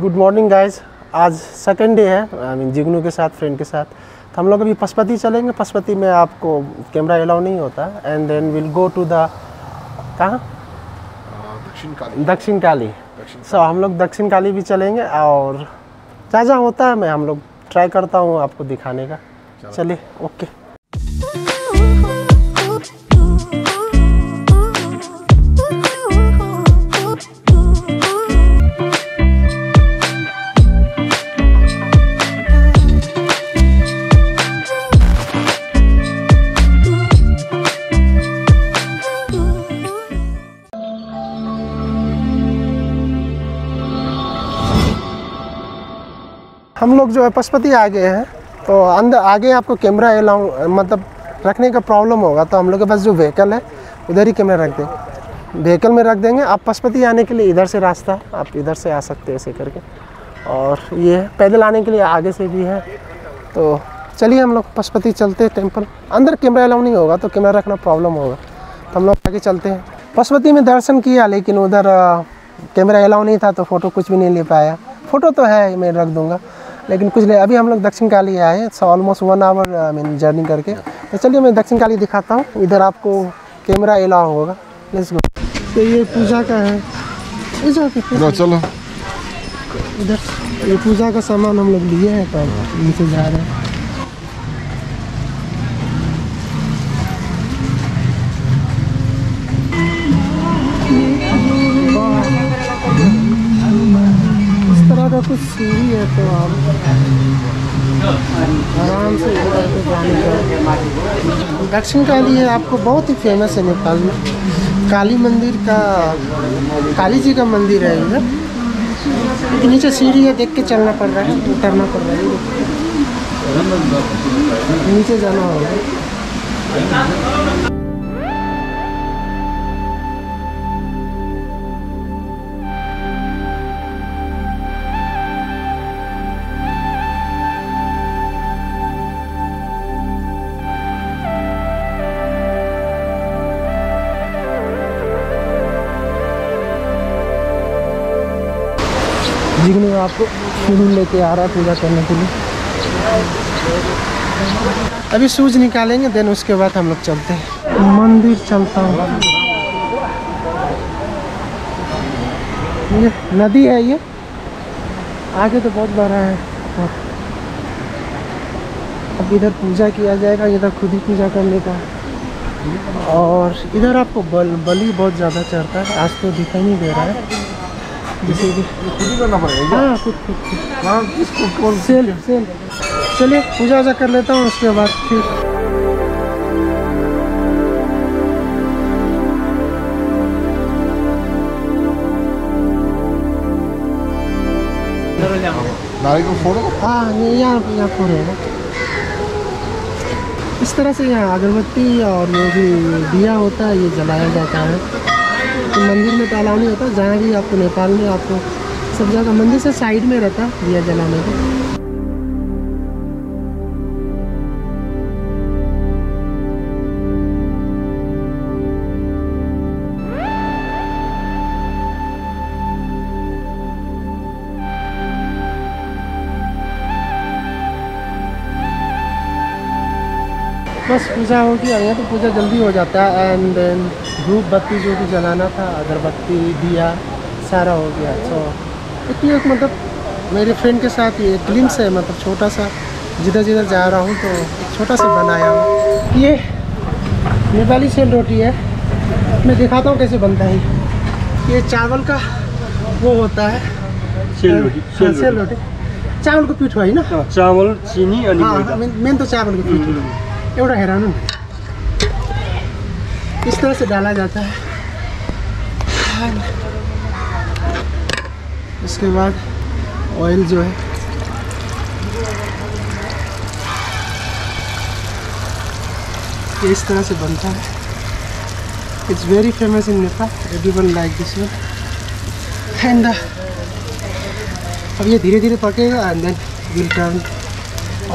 Good morning guys. आज second day है जिग्नू के साथ, फ्रेंड के साथ। तो हम लोग अभी पशुपति चलेंगे। पशुपति में आपको कैमरा अलाउ नहीं होता। And then will go to the Dakshinkali. So हम लोग दक्षिणकाली भी चलेंगे और जहाँ जहाँ होता है मैं हम लोग ट्राई करता हूँ आपको दिखाने का। चलिए ओके। हम लोग जो है पशुपति आ गए हैं। तो अंदर आगे आपको कैमरा अलाउ मतलब रखने का प्रॉब्लम होगा, तो हम लोग के पास जो व्हीकल है उधर ही कैमरा रख देंगे, व्हीकल में रख देंगे। आप पशुपति आने के लिए इधर से रास्ता है, आप इधर से आ सकते हैं ऐसे करके। और ये पैदल आने के लिए आगे से भी है। तो चलिए हम लोग पशुपति चलते हैं टेम्पल। अंदर कैमरा अलाउ नहीं होगा तो कैमरा रखना प्रॉब्लम होगा, तो हम लोग आगे चलते हैं। पशुपति में दर्शन किया लेकिन उधर कैमरा अलाउ नहीं था तो फ़ोटो कुछ भी नहीं ले पाया। फ़ोटो तो है, मैं रख दूँगा, लेकिन कुछ नहीं। अभी हम लोग दक्षिणकाली आए हैं। सो ऑलमोस्ट 1 आवर जर्नी करके। तो चलिए मैं दक्षिणकाली दिखाता हूँ। इधर आपको कैमरा अलाउ होगा। Let's go. तो ये पूजा का है, चलो इधर। ये पूजा का सामान हम लोग लिए हैं, तो नीचे जा रहे हैं। कुछ सीढ़ी है तो आप आराम से जाने। दक्षिणकाली है, आपको बहुत ही फेमस है नेपाल में। काली मंदिर का, काली जी का मंदिर है इधर। नीचे सीढ़ी है, देख के चलना पड़ रहा है, उतरना पड़ रहा है, नीचे जाना होगा। जिग्नू आपको फूल लेके आ रहा है पूजा करने के लिए। अभी शूज निकालेंगे, देन उसके बाद हम लोग चलते हैं मंदिर। चलता हूँ। ये नदी है, ये आगे तो बहुत बड़ा है। अब इधर पूजा किया जाएगा, इधर खुद ही पूजा करने का। और इधर आपको बलि बहुत ज़्यादा चढ़ता है। आज तो दिखाई नहीं दे रहा है, जैसे कि खुद सेल। चलिए पूजा वूजा कर लेता हूँ, उसके बाद फिर। हाँ यहाँ फोड़ो है इस तरह से। यहाँ अगरबत्ती और वो भी दिया होता है, ये जलाया जाता है। तो मंदिर में तालाब नहीं होता। जहाँ भी आपको नेपाल में आपको सब जगह मंदिर से साइड में रहता दिया जलाने का। बस पूजा होगी। यहाँ तो पूजा जल्दी हो जाता है। एंड देन धूप बत्ती जो भी जलाना था, अगरबत्ती दिया सारा हो गया। सो इतनी एक मतलब मेरे फ्रेंड के साथ ये ग्लिम्स है, मतलब छोटा सा जिधर जिधर जा रहा हूँ तो छोटा सा बनाया हूँ। ये नेपाली सेल रोटी है, मैं दिखाता हूँ कैसे बनता है। ये चावल का वो होता है सेल रोटी। चावल को पीठ हुआ ना, चावल चीनी। हाँ मेन तो चावल को पीठ हुआ। एउटा हेरानु इस तरह से डाला जाता है। उसके बाद ऑयल जो है ये इस तरह से बनता है। It's very famous in Nepal, everyone like this one. And अब ये धीरे धीरे पकेगा एंड देन विल टर्न।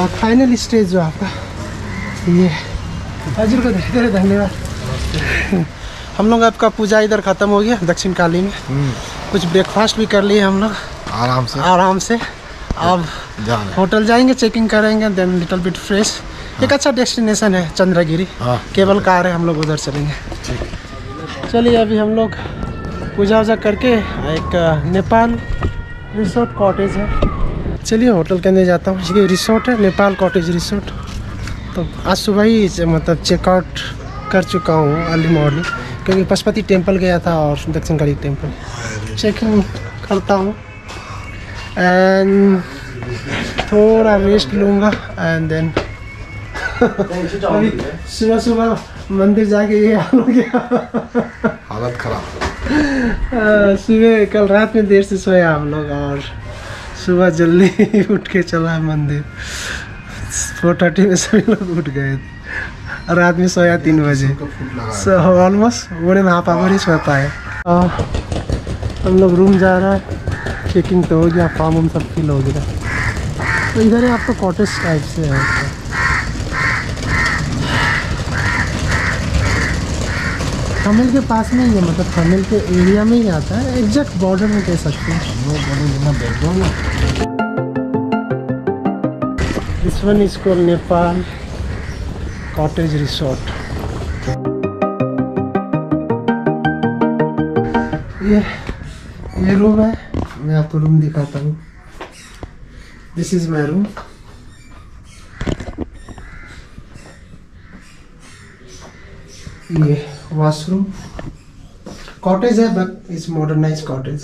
और फाइनल स्टेज जो आपका ये हजुर को धीरे धीरे धन्यवाद। हम लोग आपका पूजा इधर ख़त्म हो गया दक्षिणकाली में। कुछ ब्रेकफास्ट भी कर लिए हम लोग। आराम से अब होटल जाएंगे, चेकिंग करेंगे, देन लिटिल बिट फ्रेश। एक अच्छा डेस्टिनेशन है चंद्रगिरी, केवल कार है, हम लोग उधर चलेंगे। चलिए अभी हम लोग पूजा वूजा करके एक नेपाल रिसोर्ट कॉटेज है, चलिए होटल के अंदर जाता हूँ। ये रिसोर्ट है नेपाल कॉटेज रिसोर्ट, तो आज सुबह ही मतलब चेकआउट कर चुका हूँ अर्ली मॉर्निंग, क्योंकि पशुपति टेम्पल गया था और दक्षिणकाली टेम्पल चेकिंग करता हूँ एंड थोड़ा रेस्ट लूँगा एंड देन सुबह सुबह मंदिर जाके ये हाल हो गया, हालत खराब। सुबह कल रात में देर से सोया हम लोग और सुबह जल्दी उठ के चला मंदिर। 4:30 में सभी लोग उठ गए थे और रात में सोया 3 बजे। सो ऑलमोस्ट 1.5 आवर ही सो पाए। हम लोग रूम जा रहा है, चेकिंग तो हो गया, फॉर्म हम सब फिल हो गया। तो इधर आपको कॉटेज टाइप से है, थमेल के पास में ही है, मतलब थमेल के एरिया में ही आता है, एग्जैक्ट बॉर्डर में कह सकते हैं। This one is called Nepal cottage resort. ये रूम है, मैं आपको रूम दिखाता हूँ। This is my room. ये वॉशरूम, कॉटेज है बट इट्स मॉडर्नाइज कॉटेज।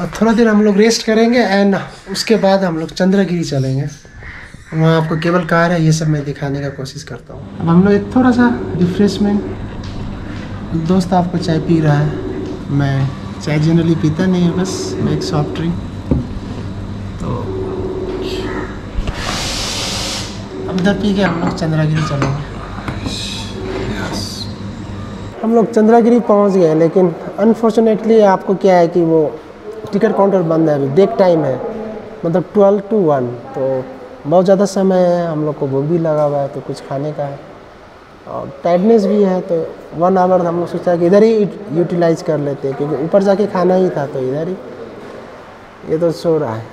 और थोड़ा देर हम लोग रेस्ट करेंगे एंड उसके बाद हम लोग चंद्रगिरी चलेंगे। वहाँ आपको केवल कार है, ये सब मैं दिखाने का कोशिश करता हूँ। अब हम लोग एक थोड़ा सा रिफ्रेशमेंट, दोस्त आपको चाय पी रहा है, मैं चाय जनरली पीता नहीं है, बस मैं एक सॉफ्ट ड्रिंक। तो अब इधर पी के हम लोग चंद्रगिरी चलेंगे। हम लोग चंद्रगिरी पहुंच गए, लेकिन अनफॉर्चुनेटली आपको क्या है कि वो टिकट काउंटर बंद है, अभी ब्रेक टाइम है, मतलब 12 to 1, तो बहुत ज़्यादा समय है। हम लोग को भूख भी लगा हुआ है, तो कुछ खाने का है और टाइडनेस भी है, तो 1 आवर हम लोग सोचा कि इधर ही यूटिलाइज कर लेते हैं, क्योंकि ऊपर जाके खाना ही था, तो इधर ही। ये तो सो रहा है,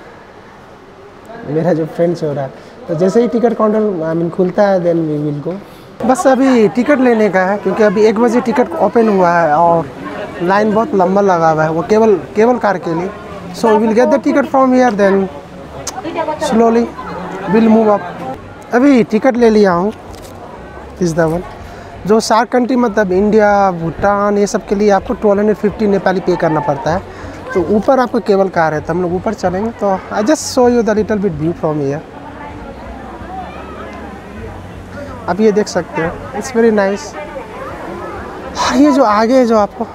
मेरा जो फ्रेंड सो रहा है। तो जैसे ही टिकट काउंटर खुलता है देन वी विल गो। बस अभी टिकट लेने का है, क्योंकि अभी 1 बजे टिकट ओपन हुआ है और लाइन बहुत लंबा लगा हुआ है, वो केवल कार के लिए। So will get the ticket from here, then slowly will move up. अभी टिकट ले लिया हूँ, इस दवन जो सार्क कंट्री मतलब इंडिया, भूटान, ये सब के लिए आपको 1250 नेपाली पे करना पड़ता है। तो ऊपर आपको केवल कार है, तो हम लोग ऊपर चलेंगे। तो I just show you the little bit view from here, आप ये देख सकते हो, इट्स वेरी नाइस। ये जो आगे जो आपको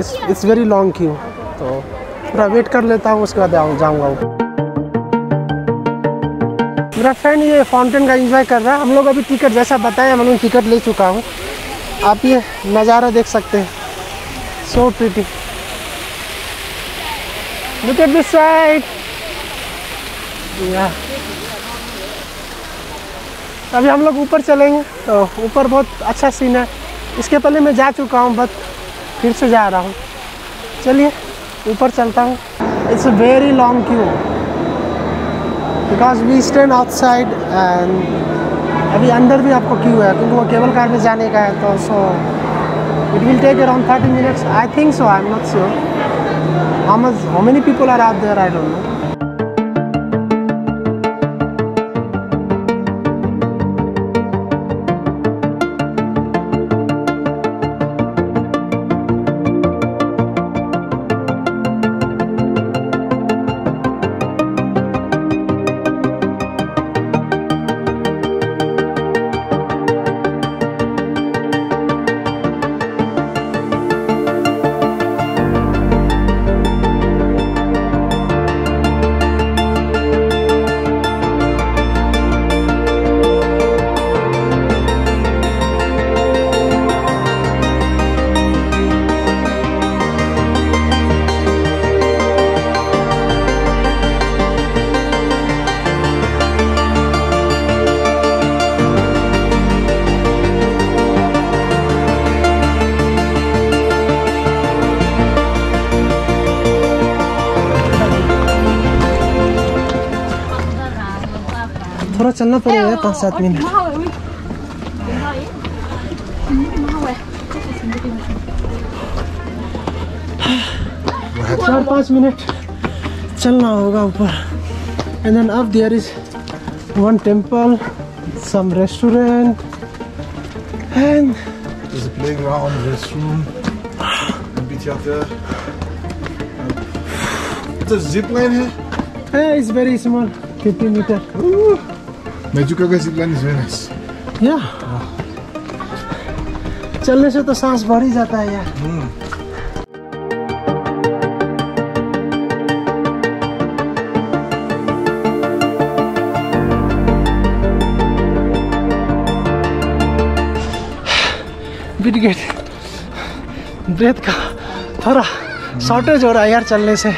इट्स वेरी लॉन्ग क्यू, तो पूरा वेट कर लेता हूँ, उसके बाद जाऊँगा ऊपर। मेरा फ्रेंड ये फाउंटेन का एंजॉय कर रहा है। हम लोग अभी टिकट, जैसा बताया, मैंने टिकट ले चुका हूँ। आप ये नज़ारा देख सकते हैं, so pretty. Look at this side. अभी हम लोग ऊपर चलेंगे, तो ऊपर बहुत अच्छा सीन है। इसके पहले मैं जा चुका हूँ, बट फिर से जा रहा हूँ। चलिए ऊपर चलता हूँ। It's a very long queue because we stand outside and अभी अंदर भी आपको क्यू है, क्योंकि वो केबल कार में जाने का है। तो so it will take around 30 minutes I think so, I am not sure How many people are out there? I don't know. थोड़ा चलना पड़ेगा 5-7 मिनट। हाँ, 4-5 मिनट चलना होगा ऊपर। एंड देन अब there is one temple, some restaurant and playground, restroom, बीच तो जिप लाइन है। It's very small, 50 meter. मेजुका का zip line is very nice. या चलने से तो सांस भर ही जाता है यार। बीट गेट ब्रेथ का थोड़ा शॉर्टेज हो रहा है यार चलने से।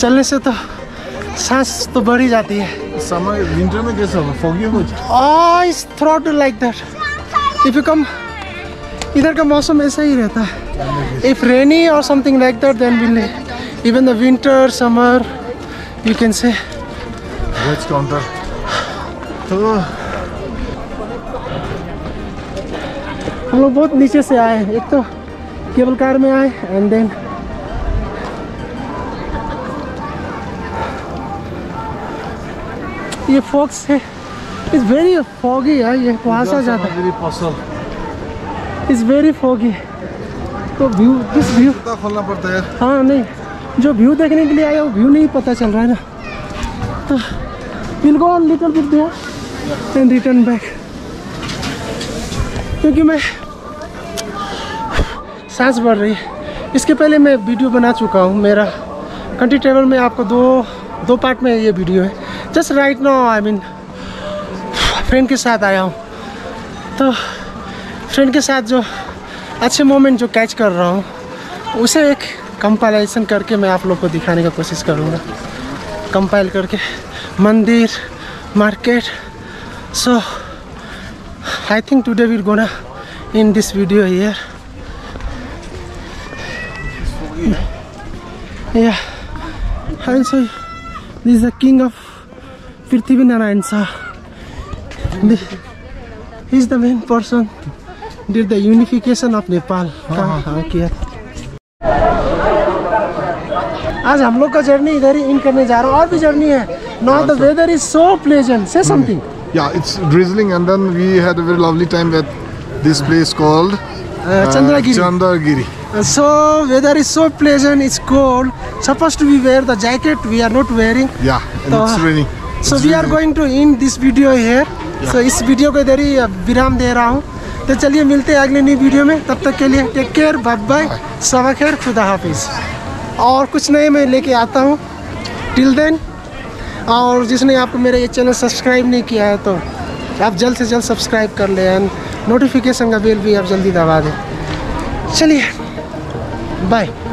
चलने से तो सांस तो बढ़ ही जाती है। समर विंटर में कैसा होगा? फॉगी हो जाए। इस throat like that. If you come, इधर का मौसम ऐसा ही रहता है। इफ रेनी और something like that then will even the winter summer you can say वेज काउंटर। तो हम लोग बहुत नीचे से आए हैं। एक तो केबल कार में आए एंड देन ये फॉक्स है। इट्स वेरी फॉगी है, ये कुहासा जाता है। It's very foggy. तो व्यू, किस व्यू पता खोलना पड़ता है। हाँ नहीं, जो व्यू देखने के लिए आया वो व्यू नहीं पता चल रहा है ना। तो will go little bit there and return back, क्योंकि मैं सांस बढ़ रही है। इसके पहले मैं वीडियो बना चुका हूँ, मेरा कंट्री ट्रेवल में आपको दो पार्ट में ये वीडियो है। Just right now I mean friend के साथ आया हूँ, तो फ्रेंड के साथ जो अच्छे मोमेंट जो कैच कर रहा हूँ उसे एक कंपाइलेशन करके मैं आप लोग को दिखाने का कोशिश करूँगा, कंपाइल करके। मंदिर, market. So I think today we gonna in this video here. या I will say this the king of Prithvi Narayan Shah. He is the main person did the unification of Nepal. किया। आज हम लोग का journey इधर ही इन करने जा रहा हूँ। और भी जर्नी है। Now the weather is so pleasant. Say something. Yeah, it's drizzling and then we had a very lovely time at this place called Chandragiri. So weather is so pleasant. It's cold. Supposed to be wear the jacket. We are not wearing. Yeah, and it's raining. So we are going to end this video here. So इस video को इधर ही विराम दे रहा हूँ। तो चलिए मिलते हैं अगले नई वीडियो में। तब तक के लिए टेक केयर, बाय बाय, शबा खैर, खुदा हाफिज़। और कुछ नए मैं लेके आता हूँ टिल देन। और जिसने आपको मेरा ये चैनल सब्सक्राइब नहीं किया है तो आप जल्द से जल्द सब्सक्राइब कर लें एंड नोटिफिकेशन का बेल भी आप जल्दी दबा दें। चलिए बाय।